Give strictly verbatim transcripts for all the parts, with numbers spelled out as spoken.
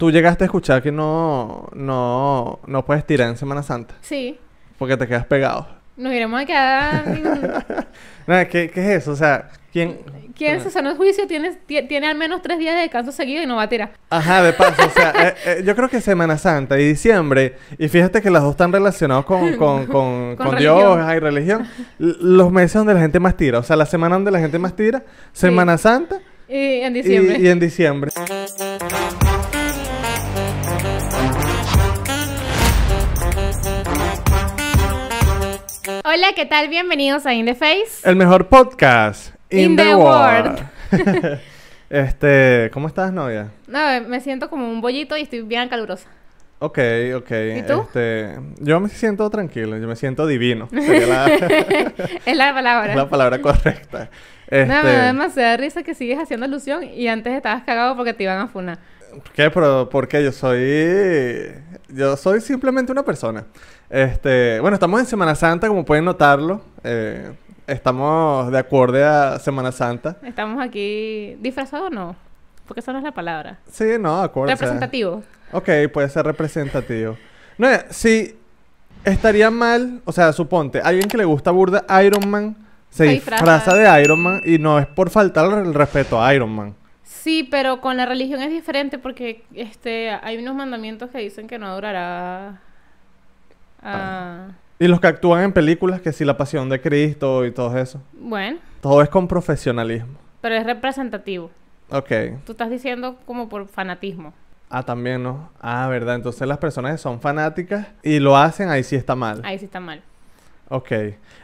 Tú llegaste a escuchar que no, no, no puedes tirar en Semana Santa. Sí. Porque te quedas pegado. Nos iremos a quedar... no, ¿qué, ¿Qué es eso? O sea, ¿quién...? ¿Quién en su sano juicio tiene, tiene al menos tres días de descanso seguido y no va a tirar? Ajá, de paso. O sea, eh, eh, yo creo que Semana Santa y diciembre... Y fíjate que las dos están relacionadas con, con, con, con, con Dios y religión. Los meses donde la gente más tira. O sea, la semana donde la gente más tira. Semana sí. Santa... Y en diciembre. Y, y en diciembre. Hola, ¿qué tal? Bienvenidos a In The Face. El mejor podcast in, in the, the world. world. Este, ¿cómo estás, novia? No, me siento como un bollito y estoy bien calurosa. Ok, ok. ¿Y tú? Este, yo me siento tranquilo, yo me siento divino. Sería la... es la palabra. Es la palabra correcta. Este... No, me da demasiada risa que sigues haciendo alusión y antes estabas cagado porque te iban a funar. ¿Por qué? Pero, porque yo soy... Yo soy simplemente una persona. Este... Bueno, estamos en Semana Santa, como pueden notarlo. Eh, estamos de acorde a Semana Santa. ¿Estamos aquí disfrazados o no? Porque esa no es la palabra. Sí, no, acorde. Representativo. O sea, ok, puede ser representativo. No, si estaría mal... O sea, suponte, alguien que le gusta burda Iron Man se disfraza de Iron Man y no es por faltarle el respeto a Iron Man. Sí, pero con la religión es diferente porque este hay unos mandamientos que dicen que no adorará a... Ah. Y los que actúan en películas, que sí, la pasión de Cristo y todo eso. Bueno. Todo es con profesionalismo. Pero es representativo. Ok. Tú estás diciendo como por fanatismo. Ah, también, ¿no? Ah, ¿verdad? Entonces las personas que son fanáticas y lo hacen, ahí sí está mal. Ahí sí está mal. Ok.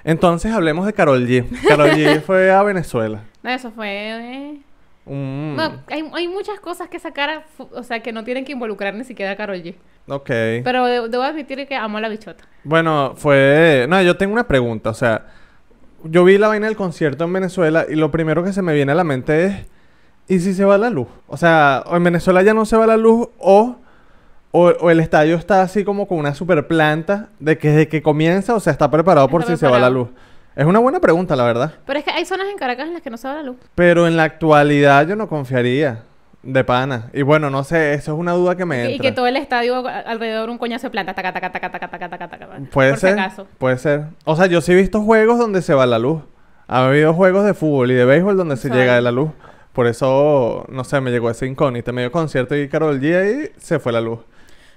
Entonces hablemos de Karol G. Karol G fue a Venezuela. No, eso fue... Eh... Mm. No, hay, hay muchas cosas que sacar, o sea, que no tienen que involucrar ni siquiera a Karol G. Ok. Pero de, debo admitir que amo a la bichota. Bueno, fue... No, yo tengo una pregunta, o sea... Yo vi la vaina del concierto en Venezuela y lo primero que se me viene a la mente es... ¿Y si se va la luz? O sea, o en Venezuela ya no se va la luz o... O, o el estadio está así como con una super planta de que desde que comienza, o sea, está preparado por está si preparado. se va la luz. Es una buena pregunta, la verdad. Pero es que hay zonas en Caracas en las que no se va la luz. Pero en la actualidad yo no confiaría. De pana. Y bueno, no sé, eso es una duda que me entra. Y que todo el estadio alrededor un coñazo de planta. Taca, taca, taca, taca, taca, taca, taca. Puede por ser, si acaso. Puede ser. O sea, yo sí he visto juegos donde se va la luz. Ha habido juegos de fútbol y de béisbol donde se ¿sabes? Llega de la luz. Por eso, no sé, me llegó ese incógnito. Me dio concierto y Karol G y se fue la luz.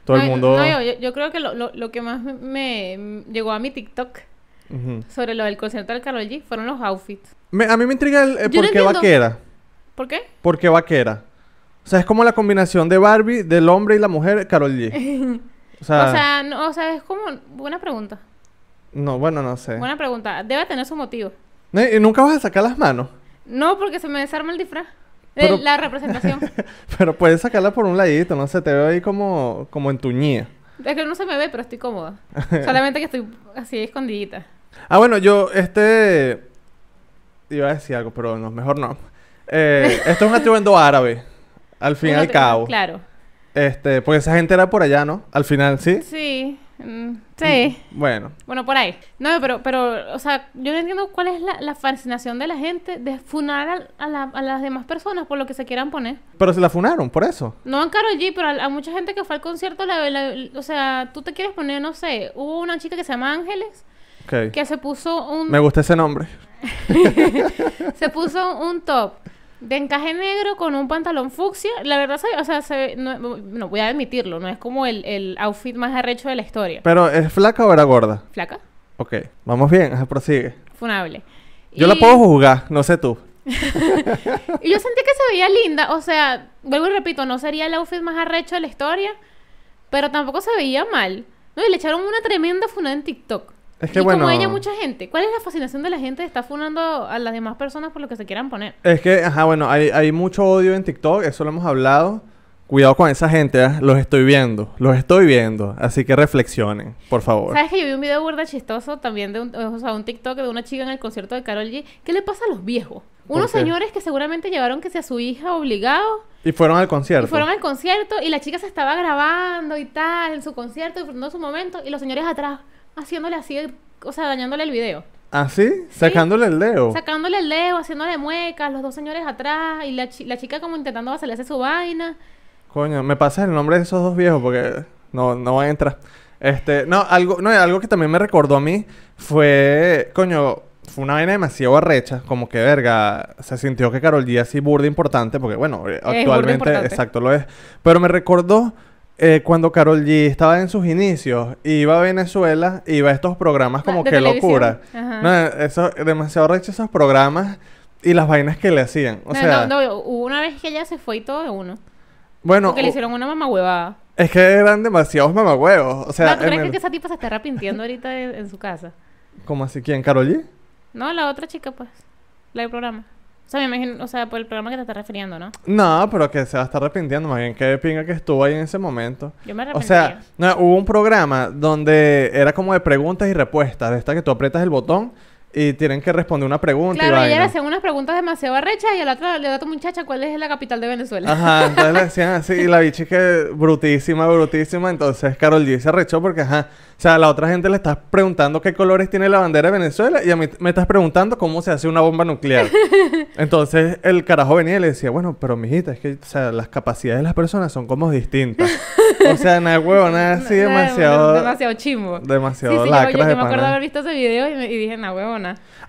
Todo no, el mundo... No, yo, yo creo que lo, lo, lo que más me, me llegó a mi TikTok... Uh-huh. Sobre lo del concierto del Karol G fueron los outfits. Me, a mí me intriga el eh, por no qué entiendo. Vaquera. ¿Por qué? ¿Por qué vaquera? O sea, es como la combinación de Barbie, del hombre y la mujer, Karol G. O sea, o, sea, no, o sea, es como... Buena pregunta. No, bueno, no sé. Buena pregunta. Debe tener su motivo. ¿Y nunca vas a sacar las manos? No, porque se me desarma el disfraz. Pero, eh, la representación. Pero puedes sacarla por un ladito, no sé. Te veo ahí como, como entuñida. Es que no se me ve, pero estoy cómoda. Solamente que estoy así, escondidita. Ah, bueno, yo, este... Iba a decir algo, pero no, mejor no. Eh, esto es un atuendo árabe, al fin y al cabo. Claro. Este, porque esa gente era por allá, ¿no? Al final, ¿sí? Sí. Mm, sí. Bueno. Bueno, por ahí. No, pero, pero, o sea, yo no entiendo cuál es la, la fascinación de la gente de funar a, a, la, a las demás personas por lo que se quieran poner. Pero se la funaron, por eso. No a Karol G, pero a, a mucha gente que fue al concierto, la, la, la, o sea, tú te quieres poner, no sé, hubo una chica que se llama Ángeles... Okay. Que se puso un... Me gusta ese nombre. Se puso un top de encaje negro con un pantalón fucsia. La verdad, o sea, se... no, no voy a admitirlo. No es como el, el outfit más arrecho de la historia. ¿Pero es flaca o era gorda? Flaca. Ok. Vamos bien. Prosigue. Funable. Yo y... la puedo juzgar. No sé tú. Y yo sentí que se veía linda. O sea, vuelvo y repito. No sería el outfit más arrecho de la historia. Pero tampoco se veía mal. No, y le echaron una tremenda funada en TikTok. Es que, y bueno, como ella, mucha gente. ¿Cuál es la fascinación de la gente de estar funando a las demás personas por lo que se quieran poner? Es que, ajá, bueno, hay, hay mucho odio en TikTok. Eso lo hemos hablado. Cuidado con esa gente, ¿eh? Los estoy viendo. Los estoy viendo. Así que reflexionen, por favor. ¿Sabes que yo vi un video burda chistoso también de un, o sea, un TikTok de una chica en el concierto de Karol G? ¿Qué le pasa a los viejos? Unos señores que seguramente llevaron que sea su hija obligado. Y fueron al concierto. Y fueron al concierto y la chica se estaba grabando y tal en su concierto, disfrutando su momento. Y los señores atrás... haciéndole así, o sea, dañándole el video. ¿Ah, sí? ¿Sí? Sacándole el dedo. Sacándole el dedo, haciéndole muecas, los dos señores atrás, y la, chi la chica como intentando vacilarse su vaina. Coño, me pasas el nombre de esos dos viejos porque no, no van a entrar. Este, no, algo, no, algo que también me recordó a mí fue, coño, fue una vaina demasiado arrecha, como que verga, se sintió que Karol G así burda importante, porque bueno, es actualmente, exacto, lo es. Pero me recordó eh, cuando Karol G estaba en sus inicios, iba a Venezuela, iba a estos programas como que locura. Ajá. No, eso, demasiado arrecha esos programas y las vainas que le hacían. O no, sea, no, no, hubo una vez que ella se fue y todo de uno. Bueno, porque le hicieron una mamahuevada. Es que eran demasiados mamahuevos. O sea, no, ¿tú crees el... que esa tipa se está arrepintiendo ahorita en, en su casa? ¿Cómo así? ¿Quién? ¿Karol G? No, la otra chica, pues. La del programa. O sea, me imagino, o sea, por el programa que te estás refiriendo, ¿no? No, pero que se va a estar arrepintiendo. Más bien, qué pinga que estuvo ahí en ese momento. Yo me arrepentí. O sea, no, hubo un programa donde era como de preguntas y respuestas. De esta que tú aprietas el botón y tienen que responder una pregunta. Claro, y ella le hacían unas preguntas demasiado arrechas y a la otra le da a tu muchacha cuál es la capital de Venezuela. Ajá, entonces le decían así. Y la bicha que brutísima, brutísima. Entonces Karol G se arrechó porque, ajá. O sea, a la otra gente le estás preguntando qué colores tiene la bandera de Venezuela y a mí me estás preguntando cómo se hace una bomba nuclear. Entonces el carajo venía y le decía, bueno, pero mijita, es que, o sea, las capacidades de las personas son como distintas. O sea, nada, huevo, nada así, no, demasiado... Demasiado chimbo. Demasiado sí, sí, lacras yo, yo, yo de me acuerdo haber visto ese video y, me, y dije, nada, huevo.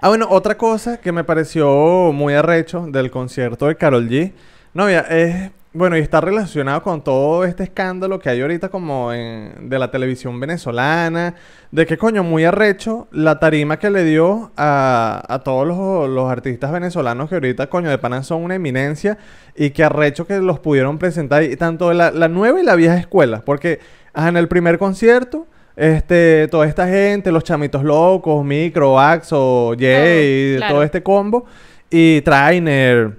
Ah, bueno, otra cosa que me pareció muy arrecho del concierto de Karol G, no, ya, es, bueno, y está relacionado con todo este escándalo que hay ahorita como en, de la televisión venezolana, de que coño, muy arrecho la tarima que le dio a, a todos los, los artistas venezolanos que ahorita, coño, de pana son una eminencia y que arrecho que los pudieron presentar, y tanto la, la nueva y la vieja escuela, porque ajá, en el primer concierto... Este, toda esta gente, los chamitos locos, Micro, Axo, Jay, oh, claro, todo este combo. Y Trainer.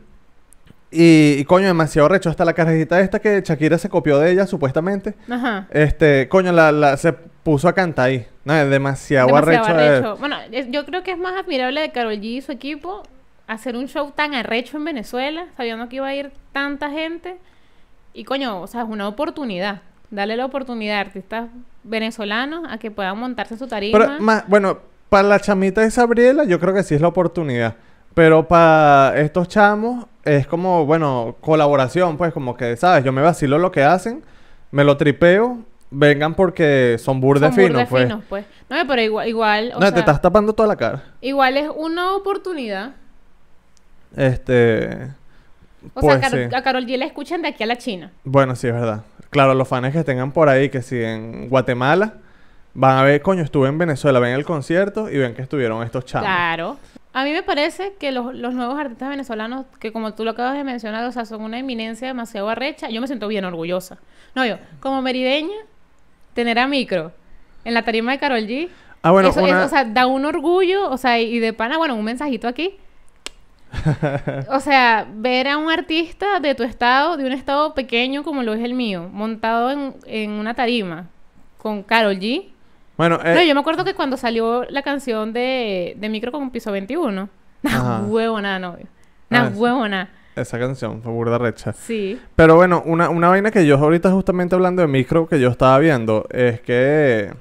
Y, y coño, demasiado recho. Hasta la carajita esta que Shakira se copió de ella, supuestamente. Ajá. Este, coño, la, la, se puso a cantar ahí. No, es demasiado, demasiado arrecho. arrecho. Bueno, es, yo creo que es más admirable de Karol G y su equipo hacer un show tan arrecho en Venezuela, sabiendo que iba a ir tanta gente. Y coño, o sea, es una oportunidad. Dale la oportunidad a artistas venezolanos a que puedan montarse su tarima. Pero, más, bueno, para la chamita de Gabriela yo creo que sí es la oportunidad. Pero para estos chamos es como, bueno, colaboración, pues, como que, ¿sabes? Yo me vacilo lo que hacen, me lo tripeo, vengan porque son burdes finos, pues. Son burdes finos, pues. No, pero igual... igual o no, sea, te estás tapando toda la cara. Igual es una oportunidad. Este... O pues, sea, Car sí. a Karol G la escuchan de aquí a la China. Bueno, sí, es verdad. Claro, los fans que tengan por ahí, que si en Guatemala, van a ver, coño, estuve en Venezuela, ven el concierto y ven que estuvieron estos chamos. Claro. A mí me parece que los, los nuevos artistas venezolanos, que como tú lo acabas de mencionar, o sea, son una eminencia demasiado arrecha. Yo me siento bien orgullosa. No, yo, como merideña, tener a Micro en la tarima de Karol G, ah, bueno, eso, una... eso, o sea, da un orgullo, o sea, y de pana, bueno, un mensajito aquí. O sea, ver a un artista de tu estado, de un estado pequeño como lo es el mío, montado en, en una tarima con Karol G. Bueno, eh... no, yo me acuerdo que cuando salió la canción de, de Micro con Piso veintiuno, nah, huevona, novio. Nah, ah, huevona. Esa canción fue burda recha. Sí. Pero bueno, una, una vaina que yo ahorita justamente hablando de Micro que yo estaba viendo es que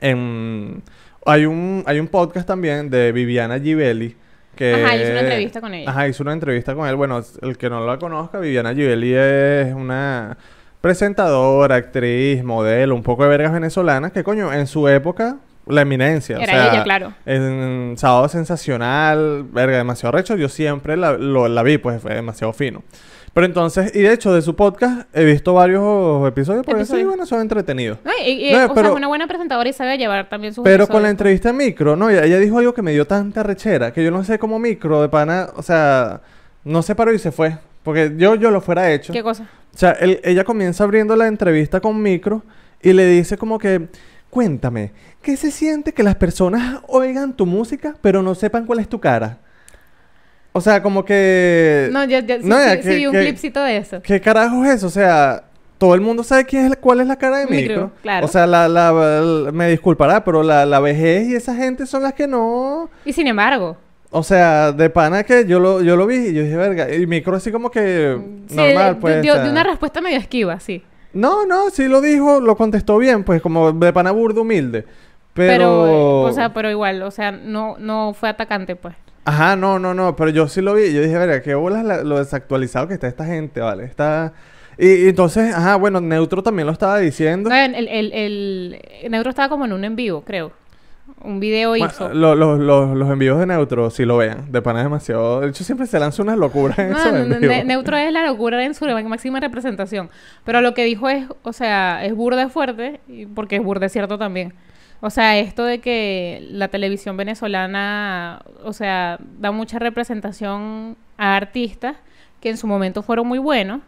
en, hay, un, hay un podcast también de Viviana Gibelli. Que... Ajá, hizo una entrevista con ella. Ajá, hizo una entrevista con él. Bueno, el que no la conozca, Viviana Gibelli es una presentadora, actriz, modelo, un poco de vergas venezolanas, que coño, en su época, la eminencia. Era o sea, ella, claro. En Sábado Sensacional, verga, demasiado recho. Yo siempre la, lo, la vi, pues fue demasiado fino. Pero entonces, y de hecho, de su podcast he visto varios episodios porque sí, bueno, son entretenidos. No, y, y, no, o pero, sea, es una buena presentadora y sabe llevar también sus Pero episodios. Con la entrevista en Micro, no, ella, ella dijo algo que me dio tanta rechera, que yo no sé cómo Micro de pana, o sea, no se paró y se fue. Porque yo, yo lo fuera hecho. ¿Qué cosa? O sea, él, ella comienza abriendo la entrevista con Micro y le dice como que... Cuéntame, ¿qué se siente que las personas oigan tu música pero no sepan cuál es tu cara? O sea, como que... No, yo, yo no, sí, ya, sí, que, sí vi un que, clipcito de eso. ¿Qué carajo es eso? O sea, todo el mundo sabe quién es, cuál es la cara de Micro. Micro, claro. O sea, la, la, la, me disculpará, pero la, la vejez y esa gente son las que no... Y sin embargo... O sea, de pana que yo lo, yo lo vi y yo dije, verga, y Micro así como que... Sí, normal, pues... Dio, o sea, dio una respuesta medio esquiva, sí. No, no, sí lo dijo, lo contestó bien, pues, como de pana burdo humilde. Pero... pero eh, o sea, pero igual, o sea, no, no fue atacante, pues. Ajá, no, no, no, pero yo sí lo vi. Yo dije, verga, qué bolas la, lo desactualizado que está esta gente, ¿vale? Está... Y, y entonces, ajá, bueno, Neutro también lo estaba diciendo. No, el, el, el, el Neutro estaba como en un en vivo, creo. Un video bueno, hizo. Lo, lo, lo, los envíos de Neutro, si lo vean, de pana es demasiado... De hecho, siempre se lanza unas locuras en no, esos envíos. Ne Neutro es la locura en su máxima representación. Pero lo que dijo es, o sea, es burda fuerte, porque es burda cierto también. O sea, esto de que la televisión venezolana, o sea, da mucha representación a artistas que en su momento fueron muy buenos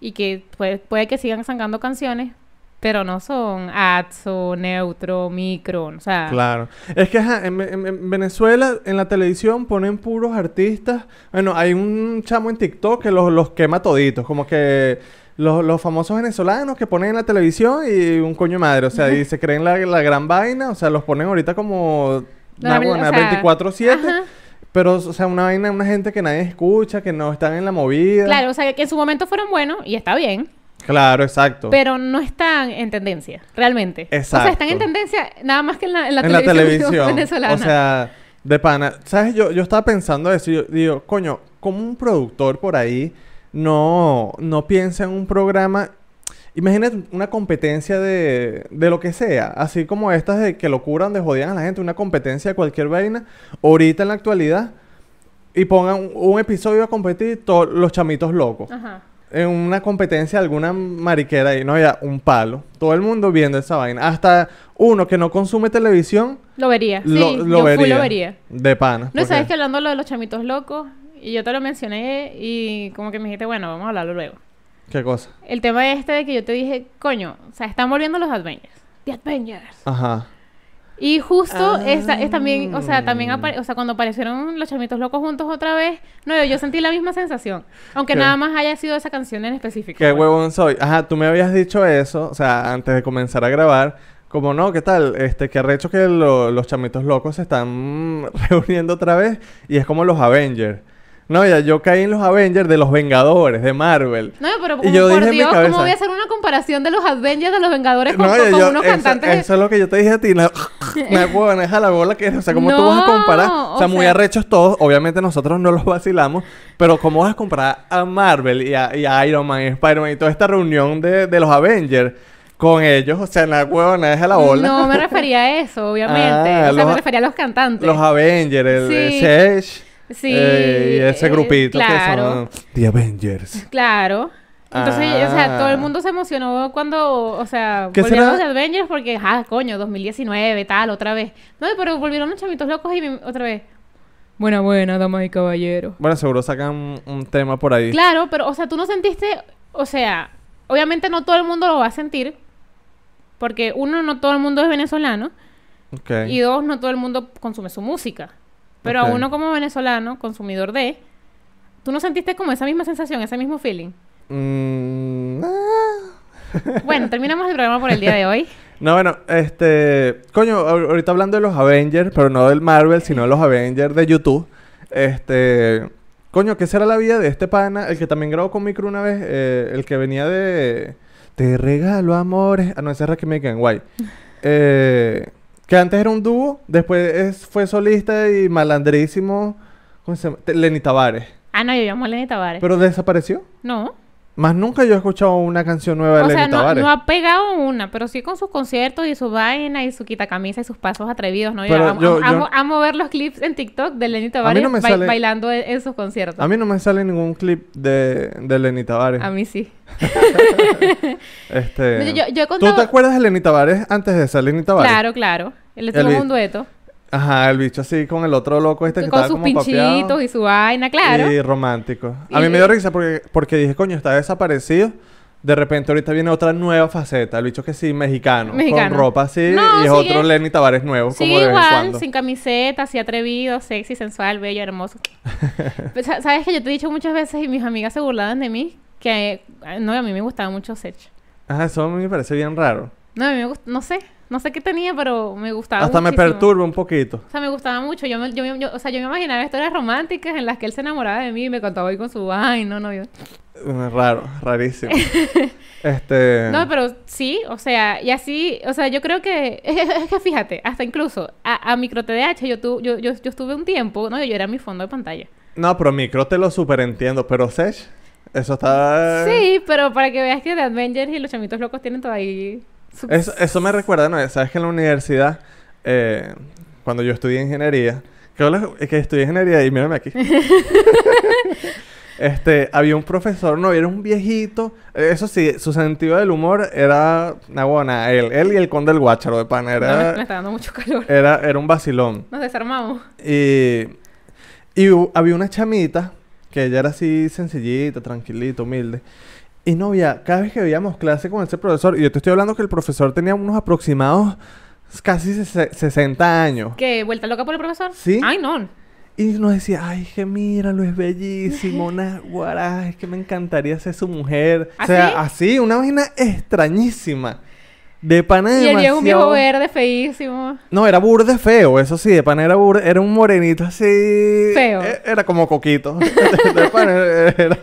y que puede, puede que sigan sacando canciones, pero no son Atzo, Neutro, Micro, o sea... Claro. Es que ajá, en, en, en Venezuela, en la televisión, ponen puros artistas... Bueno, hay un chamo en TikTok que los, los quema toditos, como que... Los, los famosos venezolanos que ponen en la televisión y un coño de madre, o sea, y se creen la, la gran vaina, o sea, los ponen ahorita como... Una, una, o sea, veinticuatro siete... Pero, o sea, una vaina, una gente que nadie escucha, que no están en la movida... Claro, o sea, que en su momento fueron buenos y está bien... Claro, exacto. Pero no están en tendencia, realmente. Exacto. O sea, están en tendencia nada más que en la, en la, en televisión, la televisión venezolana. O sea, de pana. ¿Sabes? Yo, yo estaba pensando eso y yo digo, coño, ¿cómo un productor por ahí no, no piensa en un programa? Imagínate una competencia de, de lo que sea. Así como estas de que locuran, de jodían a la gente. Una competencia de cualquier vaina. Ahorita en la actualidad. Y pongan un, un episodio a competir todos los chamitos locos. Ajá. En una competencia alguna mariquera ahí, no había un palo. Todo el mundo viendo esa vaina. Hasta uno que no consume televisión... Lo vería. Lo, sí, lo yo vería. Full lo vería. De pana. No, sabes que hablando de los chamitos locos, y yo te lo mencioné y como que me dijiste, bueno, vamos a hablarlo luego. ¿Qué cosa? El tema este de que yo te dije, coño, o sea, están volviendo los Avengers. The Avengers. Ajá. Y justo ah. es, es también, o sea, también o sea, cuando aparecieron los chamitos locos juntos otra vez, no, yo sentí la misma sensación, aunque ¿Qué? nada más haya sido esa canción en específico. Qué bueno. Huevón soy. Ajá, tú me habías dicho eso, o sea, antes de comenzar a grabar, como no, ¿qué tal? Este, qué arrecho que lo, los chamitos locos se están reuniendo otra vez y es como los Avengers. No, ya yo caí en los Avengers de los Vengadores, de Marvel. No, pero como, y yo por dije Dios, ¿cómo voy a hacer una comparación de los Avengers de los Vengadores con, no, con, yo, con unos eso, cantantes? Eso de... es lo que yo te dije a ti. No, me maneja la bola que... O sea, ¿cómo no, tú vas a comparar? O, o sea, sea, muy arrechos todos. Obviamente nosotros no los vacilamos. Pero ¿cómo vas a comparar a Marvel y a, y a Iron Man y Spider-Man y toda esta reunión de, de los Avengers? Con ellos, o sea, la huevona deja la bola. No me refería a eso, obviamente. Ah, o sea, los, me refería a los cantantes. Los Avengers, el, sí. el Sesh... Sí. Eh, y ese grupito eh, claro. que son The Avengers. Claro. Entonces, ah. o sea, todo el mundo se emocionó cuando, o sea, volvieron los Avengers porque, ah, coño, dos mil diecinueve, tal, otra vez. No, pero volvieron los chamitos locos y me, otra vez. Buena, buena, damas y caballeros. Bueno, seguro sacan un, un tema por ahí. Claro, pero, o sea, tú no sentiste, o sea, obviamente no todo el mundo lo va a sentir. Porque, uno, no todo el mundo es venezolano. Okay. Y dos, no todo el mundo consume su música. Pero okay. a uno como venezolano, consumidor de... ¿Tú no sentiste como esa misma sensación, ese mismo feeling? Mm, nah. Bueno, terminamos el programa por el día de hoy. No, bueno, este... Coño, ahorita hablando de los Avengers, pero no del Marvel, sino de los Avengers de YouTube. Este... Coño, ¿qué será la vida de este pana? El que también grabó con Micro una vez, eh, el que venía de... Te regalo amores... Ah, no, ese es Rakim Megan, guay. Eh... Que antes era un dúo, después es, fue solista y malandrísimo. ¿Cómo se llama? Lenny Tavárez. Ah, no, yo llamo a Lenny Tavárez. ¿Pero desapareció? No. Más nunca yo he escuchado una canción nueva de o Lenny sea, Tavárez. No, no ha pegado una, pero sí con sus conciertos y su vaina y su quitacamisa y sus pasos atrevidos, ¿no? Yo, yo, amo, yo, amo, amo ver los clips en TikTok de Lenny Tavárez no ba sale... bailando en, en sus conciertos. A mí no me sale ningún clip de, de Lenny Tavárez. A mí sí. este, yo, yo he contado... ¿Tú te acuerdas de Lenny Tavárez antes de ser Lenny Tavárez? Claro, claro. Él estuvo en un dueto. Ajá, el bicho así con el otro loco este que estaba como papeado. Con sus pinchitos y su vaina, claro. Y romántico. A mí me dio risa porque, porque dije, coño, está desaparecido. De repente ahorita viene otra nueva faceta. El bicho que sí, mexicano. Mexicano. Con ropa así no, y es sigue... otro Lenny Tavárez nuevo. Sí, como de igual, vez en cuando. Sin camiseta, así atrevido, sexy, sensual, bello, hermoso. Sabes que yo te he dicho muchas veces y mis amigas se burlaban de mí que no, a mí me gustaba mucho Sech. Ajá, eso a mí me parece bien raro. No, a mí me gusta, no sé. No sé qué tenía, pero me gustaba Hasta muchísimo. Me perturba un poquito. O sea, me gustaba mucho. Yo me, yo, yo, o sea, yo me imaginaba historias románticas en las que él se enamoraba de mí y me contaba hoy con su... Ay, no, no, yo... Raro, rarísimo. este... No, pero sí, o sea, y así... O sea, yo creo que... Es que fíjate, hasta incluso a, a Micro T D H yo, tu, yo, yo, yo estuve un tiempo... No, yo era mi fondo de pantalla. No, pero Micro te lo superentiendo. Pero Sech... Eso está... Sí, pero para que veas que The Avengers y los chamitos locos tienen todavía... Su... Eso, eso me recuerda, ¿no? Sabes que en la universidad, eh, cuando yo estudié ingeniería... Que, que estudié ingeniería y mírame aquí. Este, había un profesor, no, era un viejito. Eso sí, su sentido del humor era... Una buena, él, él y el conde del Guácharo de pan. Era, no, me está dando mucho calor. Era, era un vacilón. Nos desarmamos. Y, y uh, había una chamita... Que ella era así sencillita, tranquilita, humilde. Y no había... Cada vez que veíamos clase con ese profesor... Y yo te estoy hablando que el profesor tenía unos aproximados... Casi sesenta años. ¿Qué? ¿Vuelta loca por el profesor? Sí. Ay, no. Y nos decía... Ay, que míralo, es bellísimo. Una guará. Es que me encantaría ser su mujer. ¿Así? O sea, así. Una vaina extrañísima. De pana de demasiado... Y era un viejo verde feísimo. No, era burde feo, eso sí. De pana era burde... Era un morenito así... Feo. E era como coquito. De pana era...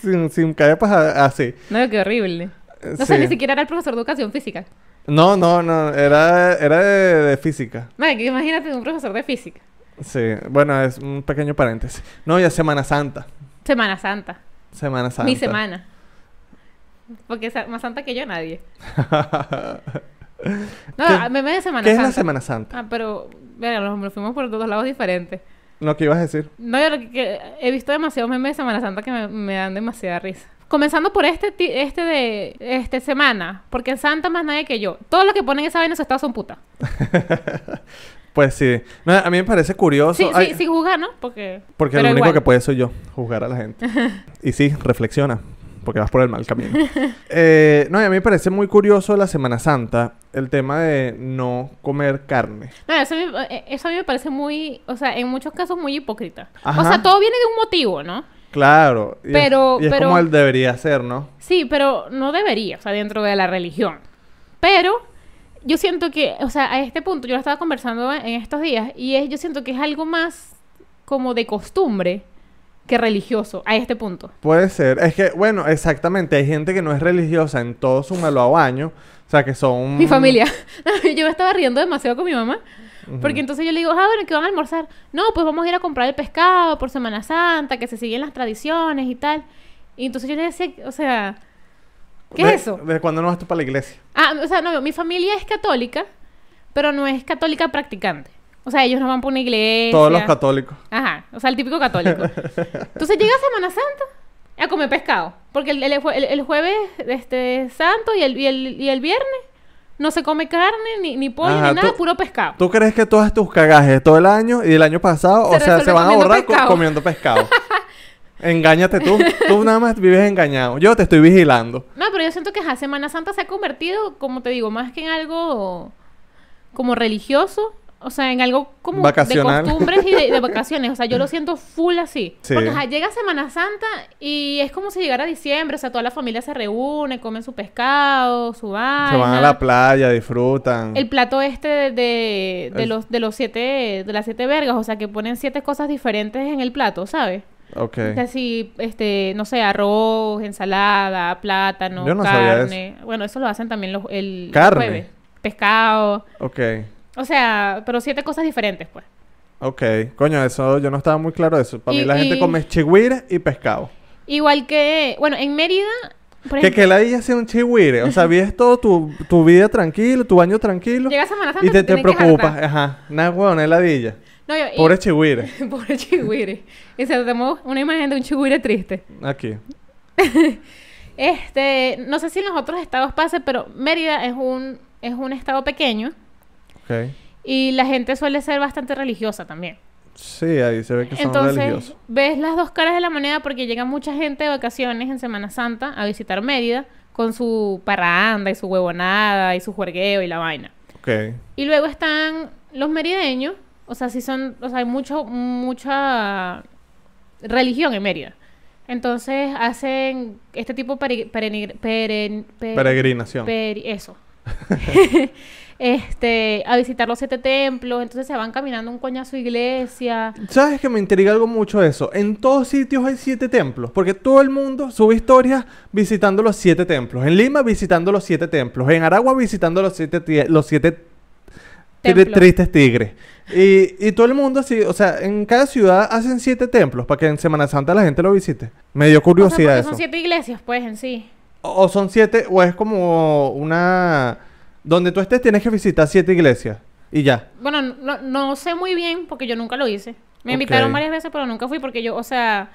Sin, sin caepas así. No, qué horrible. No sí. sé, ni siquiera era el profesor de educación física. No, no, no. Era... Era de, de física. No, imagínate un profesor de física. Sí. Bueno, es un pequeño paréntesis. No, ya Semana Santa. Semana Santa. Semana Santa. Mi semana. Porque es más santa que yo, nadie. No, meme de Semana Santa. ¿Qué es la Semana Santa? Ah, pero... Mira, nos fuimos por dos lados diferentes. ¿Lo que ibas a decir? No, yo lo que, que he visto demasiados memes de Semana Santa que me, me dan demasiada risa. Comenzando por este este de... Este semana. Porque en Santa más nadie que yo. Todos los que ponen esa vaina en su estado son putas. Pues sí. No, a mí me parece curioso. Sí, Ay, sí, sí juzgar, ¿no? Porque... Porque lo único igual. que puede soy yo. Juzgar a la gente. Y sí, reflexiona. Porque vas por el mal camino. eh, no, y a mí me parece muy curioso la Semana Santa. El tema de no comer carne. No, eso a mí, eso a mí me parece muy... O sea, en muchos casos muy hipócrita. Ajá. O sea, todo viene de un motivo, ¿no? Claro. Y pero... Es, y es pero, como él debería ser, ¿no? Sí, pero no debería. O sea, dentro de la religión. Pero... Yo siento que... O sea, a este punto... Yo lo estaba conversando en estos días. Y es, yo siento que es algo más... Como de costumbre... que religioso, a este punto. Puede ser. Es que, bueno, exactamente. Hay gente que no es religiosa en todo su malvado año. O sea, que son... Mi familia. Yo me estaba riendo demasiado con mi mamá. Uh-huh. Porque entonces yo le digo, ah, bueno, ¿qué van a almorzar? No, pues vamos a ir a comprar el pescado por Semana Santa, que se siguen las tradiciones y tal. Y entonces yo le decía, o sea... ¿Qué de, es eso? ¿Desde cuándo no vas tú para la iglesia? Ah, o sea, no, mi familia es católica, pero no es católica practicante. O sea, ellos no van por una iglesia. Todos los católicos. Ajá. O sea, el típico católico. Entonces llega Semana Santa a comer pescado. Porque el, el, el, el jueves este, santo y el, y, el, y el viernes no se come carne, ni, ni pollo, Ajá, ni nada. Tú, puro pescado. ¿Tú crees que todas tus cagajes todo el año y el año pasado, se o sea, se van a ahorrar pescado. Co comiendo pescado? Engáñate tú. Tú nada más vives engañado. Yo te estoy vigilando. No, pero yo siento que ja, Semana Santa se ha convertido, como te digo, más que en algo como religioso. O sea, en algo como Vacacional. de costumbres y de, de vacaciones. O sea, yo lo siento full así. Sí. Porque o sea, llega Semana Santa y es como si llegara diciembre. O sea, toda la familia se reúne, comen su pescado, su vaina. Se van a la playa, disfrutan. El plato este de, de, de, el... los, de los siete... De las siete vergas. O sea, que ponen siete cosas diferentes en el plato, ¿sabes? Ok. O sea, si, este... No sé, arroz, ensalada, plátano, yo no carne. Sabía eso. Bueno, eso lo hacen también los... El, carne. El jueves. Pescado. Ok. O sea, pero siete cosas diferentes, pues. Ok. Coño, eso... Yo no estaba muy claro de eso. Para y, mí la y... gente come chihuire y pescado. Igual que... Bueno, en Mérida... Por ejemplo, que que la hija sea un chihuire. O sea, vives todo tu, tu vida tranquilo, tu baño tranquilo. Llegas a Semana Santa y te, te, te preocupas. Que Ajá. Nada, huevón, es la villa. No, yo... Pobre y... chihuire. Pobre chihuire. Y se tomó una imagen de un chihuire triste. Aquí. Este... No sé si en los otros estados pase, pero Mérida es un... Es un estado pequeño. Okay. Y la gente suele ser bastante religiosa también. Sí, ahí se ve que son Entonces, religiosos. Ves las dos caras de la moneda porque llega mucha gente de vacaciones en Semana Santa a visitar Mérida con su parranda y su huevonada y su juergueo y la vaina. Okay. Y luego están los merideños. O sea, sí son... O sea, hay mucho, mucha religión en Mérida. Entonces hacen este tipo de pere, pere, pere, peregrinación. Pere, eso. Este, a visitar los siete templos, entonces se van caminando un coño a su iglesia. ¿Sabes que me intriga algo mucho eso? En todos sitios hay siete templos, porque todo el mundo sube historias visitando los siete templos. En Lima visitando los siete templos, en Aragua visitando los siete, los siete tristes tigres. Y, y todo el mundo así, o sea, en cada ciudad hacen siete templos para que en Semana Santa la gente lo visite. Me dio curiosidad, o sea, eso. Son siete iglesias, pues, en sí. O, o son siete, o es como una... Donde tú estés tienes que visitar siete iglesias y ya. Bueno, no, no sé muy bien porque yo nunca lo hice. Me okay. invitaron varias veces, pero nunca fui porque yo, o sea...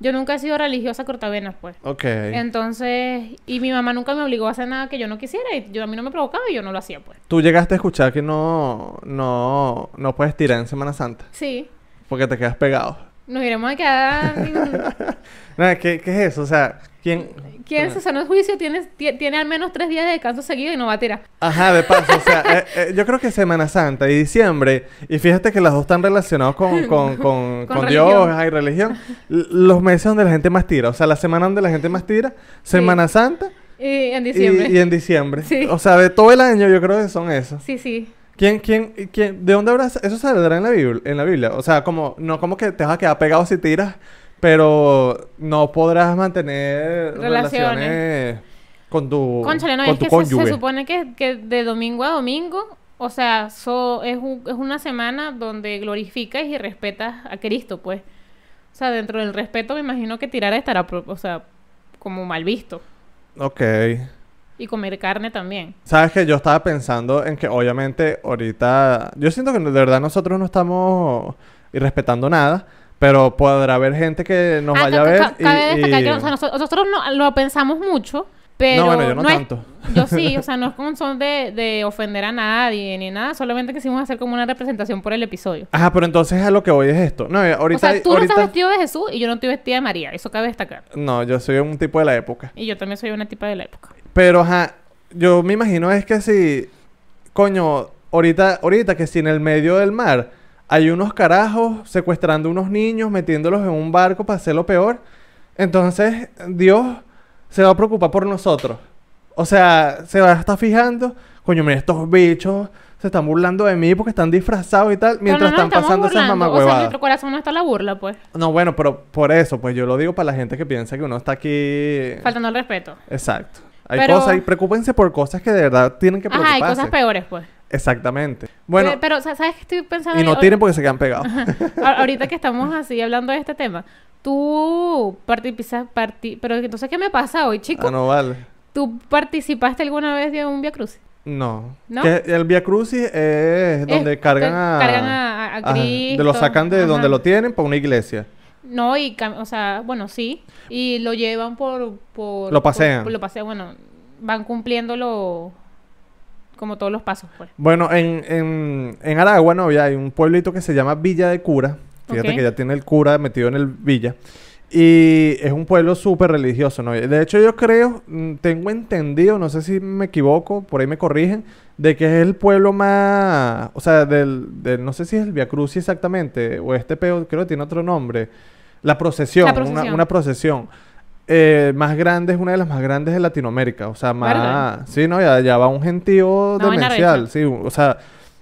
Yo nunca he sido religiosa cortavenas, pues. Ok. Entonces... Y mi mamá nunca me obligó a hacer nada que yo no quisiera. Y yo, a mí no me provocaba y yo no lo hacía, pues. ¿Tú llegaste a escuchar que no... No... No puedes tirar en Semana Santa? Sí. Porque te quedas pegado. Nos iremos a quedar... No, ¿qué, ¿qué es eso? O sea... ¿Quién...? ¿Quién se sanó el juicio? Tiene, tiene al menos tres días de descanso seguido y no va a tirar. Ajá, de paso. O sea, eh, eh, yo creo que Semana Santa y diciembre... Y fíjate que las dos están relacionadas con, con, con, con, con Dios y religión. Los meses donde la gente más tira. O sea, la semana donde la gente más tira. Semana sí. Santa. Y en diciembre. Y, y en diciembre. Sí. O sea, de todo el año yo creo que son esos. Sí, sí. ¿Quién, quién, quién? ¿De dónde habrá...? Eso saldrá en la Biblia. En la Biblia. O sea, como... No como que te vas a quedar pegado si tiras... Pero no podrás mantener relaciones, relaciones con tu Conchale, no, con es tu que cónyuge. Se, se supone que, que de domingo a domingo, o sea, so, es, un, es una semana donde glorificas y respetas a Cristo, pues. O sea, dentro del respeto me imagino que tirar estará, o sea, como mal visto. Ok. Y comer carne también. Sabes que yo estaba pensando en que obviamente ahorita... Yo siento que de verdad nosotros no estamos irrespetando nada. Pero podrá haber gente que nos ah, vaya a ver y... Cabe destacar que o sea, nosotros, nosotros no, lo pensamos mucho, pero... No, bueno, yo no, no tanto. Es, yo sí, o sea, no es con son de, de ofender a nadie ni nada. Solamente quisimos hacer como una representación por el episodio. Ajá, pero entonces a lo que voy es esto. No, ahorita... O sea, tú ahorita... no estás vestido de Jesús y yo no estoy vestida de María. Eso cabe destacar. No, yo soy un tipo de la época. Y yo también soy una tipa de la época. Pero, ajá, yo me imagino es que si... Coño, ahorita, ahorita que si en el medio del mar... Hay unos carajos secuestrando unos niños, metiéndolos en un barco para hacer lo peor. Entonces, Dios se va a preocupar por nosotros. O sea, se va a estar fijando. Coño, mira, estos bichos se están burlando de mí porque están disfrazados y tal. Mientras no, no, están pasando esas mamahuevadas. O sea, en nuestro corazón no está la burla, pues. No, bueno, pero por eso. Pues yo lo digo para la gente que piensa que uno está aquí... Faltando el respeto. Exacto. Hay pero... cosas... Y preocúpense por cosas que de verdad tienen que preocuparse. Ajá, hay cosas peores, pues. Exactamente. Bueno... Pero, pero ¿sabes qué estoy pensando? Y no tiren porque se quedan pegados. Ahorita que estamos así hablando de este tema. Tú participas... Parti, pero entonces, ¿qué me pasa hoy, chico? Ah, no vale. ¿Tú participaste alguna vez de un Vía Crucis? No. ¿No? Que el Vía Crucis es donde es, cargan a... Cargan a, a Cristo. Ajá, lo sacan de ajá. donde lo tienen para una iglesia. No, y... O sea, bueno, sí. Y lo llevan por... por lo pasean. Por, por, lo pasean, bueno. Van cumpliendo lo... Como todos los pasos, pues. Bueno, en, en, en Aragua, ¿no? Hay un pueblito que se llama Villa de Cura. Fíjate okay. que ya tiene el cura metido en el villa. Y es un pueblo súper religioso, ¿no? De hecho, yo creo... Tengo entendido, no sé si me equivoco, por ahí me corrigen... De que es el pueblo más... O sea, del... del no sé si es el Vía Crucis exactamente. O este peo, creo que tiene otro nombre. La procesión. La procesión. Una, una procesión. Eh, más grande, es una de las más grandes de Latinoamérica. O sea, más... ¿Verdad? Sí, ¿no? Ya, ya va un gentío no, demencial. Sí, o sea,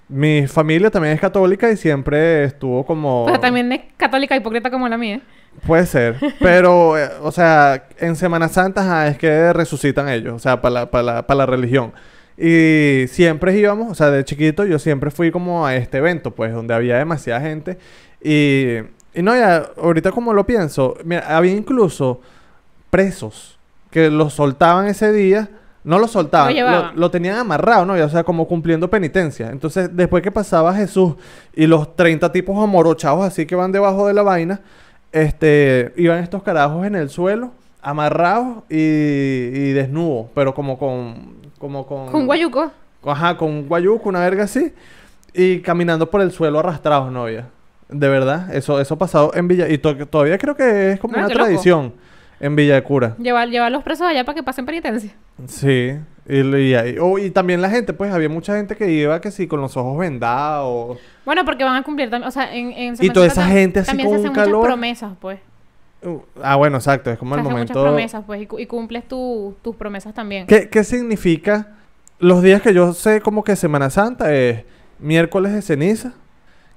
mi familia también es católica y siempre estuvo como... O sea, también es católica hipócrita como la mía. Puede ser. Pero, eh, o sea, en Semana Santa ajá, es que resucitan ellos. O sea, para la, para la, para la religión. Y siempre íbamos... O sea, de chiquito yo siempre fui como a este evento, pues, donde había demasiada gente. Y, y no, ya, ahorita como lo pienso, mira, había incluso... presos que los soltaban ese día, no los soltaban, lo, lo, lo tenían amarrado, ¿no? O sea, como cumpliendo penitencia. Entonces, después que pasaba Jesús y los treinta tipos amorochados así que van debajo de la vaina, este, iban estos carajos en el suelo, amarrados y, y desnudos, pero como con... Como con... Con guayuco. Ajá, con guayuco, una verga así, y caminando por el suelo arrastrados, novia. De verdad, eso eso pasado en Villa... Y to todavía creo que es como no, una tradición. Loco. En Villa de Cura. Llevar, llevar a los presos allá para que pasen penitencia. Sí. Y, y, y, oh, y también la gente, pues, había mucha gente que iba que sí, con los ojos vendados. Bueno, porque van a cumplir también, o sea, en... en y toda esa gente así con un calor. También se hacen muchas promesas, pues. Uh, ah, bueno, exacto. Es como se el momento... muchas promesas, pues, y, y cumples tu, tus promesas también. ¿Qué, ¿Qué significa? Los días que yo sé como que Semana Santa es miércoles de ceniza.